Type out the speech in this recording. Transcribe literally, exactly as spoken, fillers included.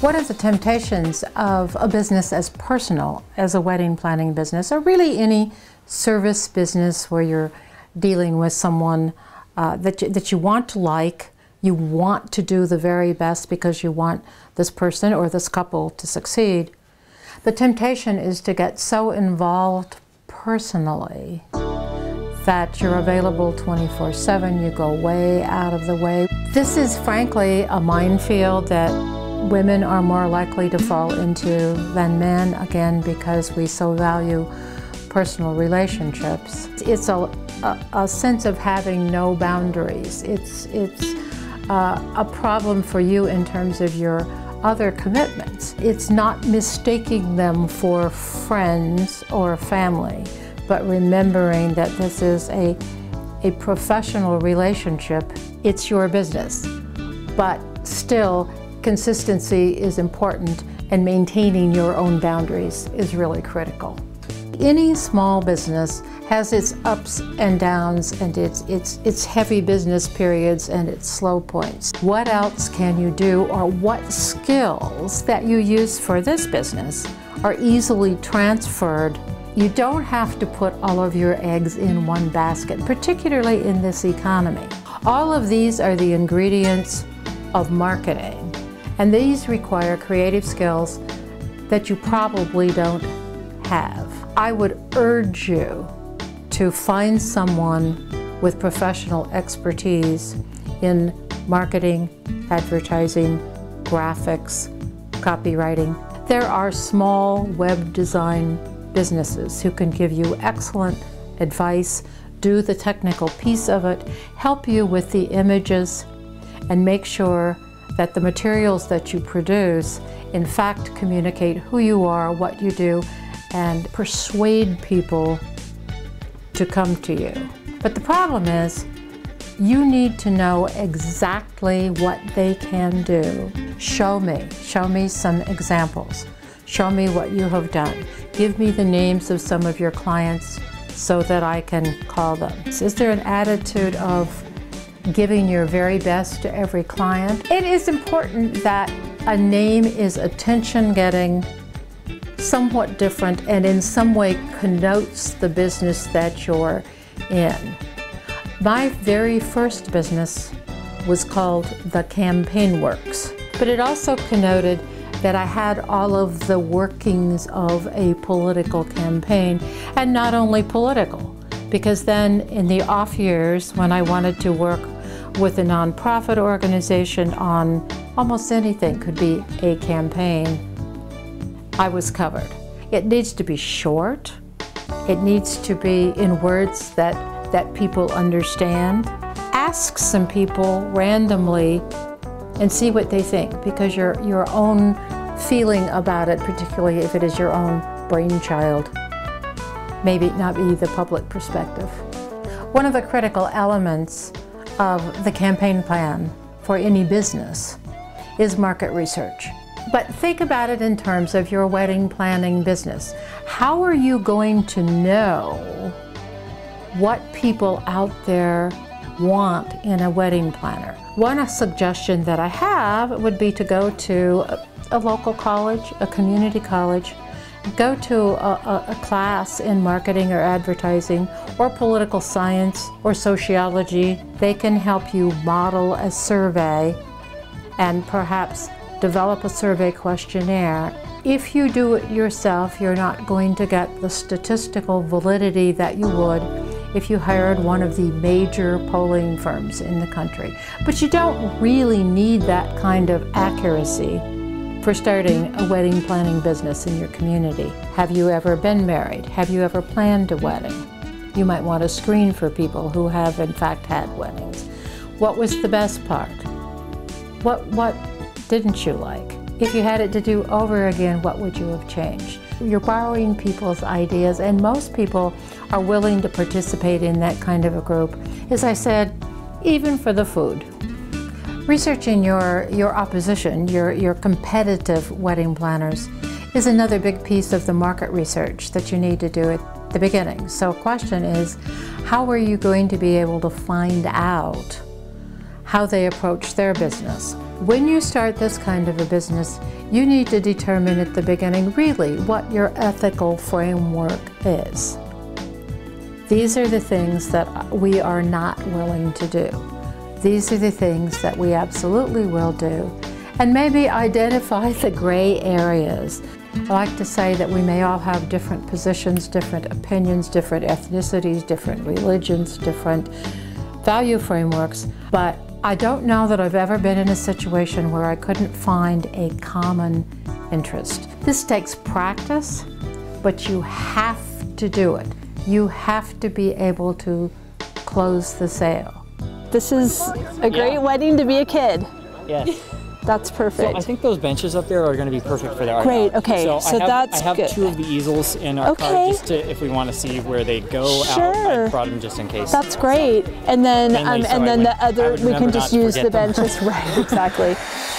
What are the temptations of a business as personal as a wedding planning business, or really any service business where you're dealing with someone uh, that, you, that you want to like, you want to do the very best because you want this person or this couple to succeed. The temptation is to get so involved personally that you're available twenty-four seven, you go way out of the way. This is frankly a minefield that women are more likely to fall into than men, again, because we so value personal relationships. It's a, a, a sense of having no boundaries. It's, it's uh, a problem for you in terms of your other commitments. It's not mistaking them for friends or family, but remembering that this is a, a professional relationship. It's your business, but still, consistency is important, and maintaining your own boundaries is really critical. Any small business has its ups and downs and its, its, its heavy business periods and its slow points. What else can you do, or what skills that you use for this business are easily transferred? You don't have to put all of your eggs in one basket, particularly in this economy. All of these are the ingredients of marketing. And these require creative skills that you probably don't have. I would urge you to find someone with professional expertise in marketing, advertising, graphics, copywriting. There are small web design businesses who can give you excellent advice, do the technical piece of it, help you with the images, and make sure that the materials that you produce, in fact, communicate who you are, what you do, and persuade people to come to you. But the problem is, you need to know exactly what they can do. Show me, show me some examples. Show me what you have done. Give me the names of some of your clients so that I can call them. Is there an attitude of giving your very best to every client? It is important that a name is attention-getting, somewhat different, and in some way connotes the business that you're in. My very first business was called The Campaign Works, but it also connoted that I had all of the workings of a political campaign, and not only political, because then in the off years when I wanted to work with a nonprofit organization on almost anything, could be a campaign, I was covered. It needs to be short. It needs to be in words that, that people understand. Ask some people randomly and see what they think, because your, your own feeling about it, particularly if it is your own brainchild, maybe not be the public perspective. One of the critical elements of the campaign plan for any business is market research. But think about it in terms of your wedding planning business. How are you going to know what people out there want in a wedding planner? One suggestion that I have would be to go to a local college, a community college, go to a, a class in marketing or advertising or political science or sociology. They can help you model a survey and perhaps develop a survey questionnaire. If you do it yourself, you're not going to get the statistical validity that you would if you hired one of the major polling firms in the country. But you don't really need that kind of accuracy for starting a wedding planning business in your community. Have you ever been married? Have you ever planned a wedding? You might want to screen for people who have in fact had weddings. What was the best part? What, what didn't you like? If you had it to do over again, what would you have changed? You're borrowing people's ideas, and most people are willing to participate in that kind of a group, as I said, even for the food. Researching your, your opposition, your, your competitive wedding planners, is another big piece of the market research that you need to do at the beginning. So question is, how are you going to be able to find out how they approach their business. When you start this kind of a business, you need to determine at the beginning really what your ethical framework is. These are the things that we are not willing to do. These are the things that we absolutely will do. And maybe identify the gray areas. I like to say that we may all have different positions, different opinions, different ethnicities, different religions, different value frameworks, but I don't know that I've ever been in a situation where I couldn't find a common interest. This takes practice, but you have to do it. You have to be able to close the sale. This is a great yeah. wedding to be a kid. Yes. That's perfect. So I think those benches up there are going to be perfect for that. Great, okay, so, so I have, that's I have good. two of the easels in our okay. car just to, if we want to see where they go sure. out. I brought them just in case. That's great. So, and then, um, and so then I the would, other, we can just use the them. benches. Right, exactly.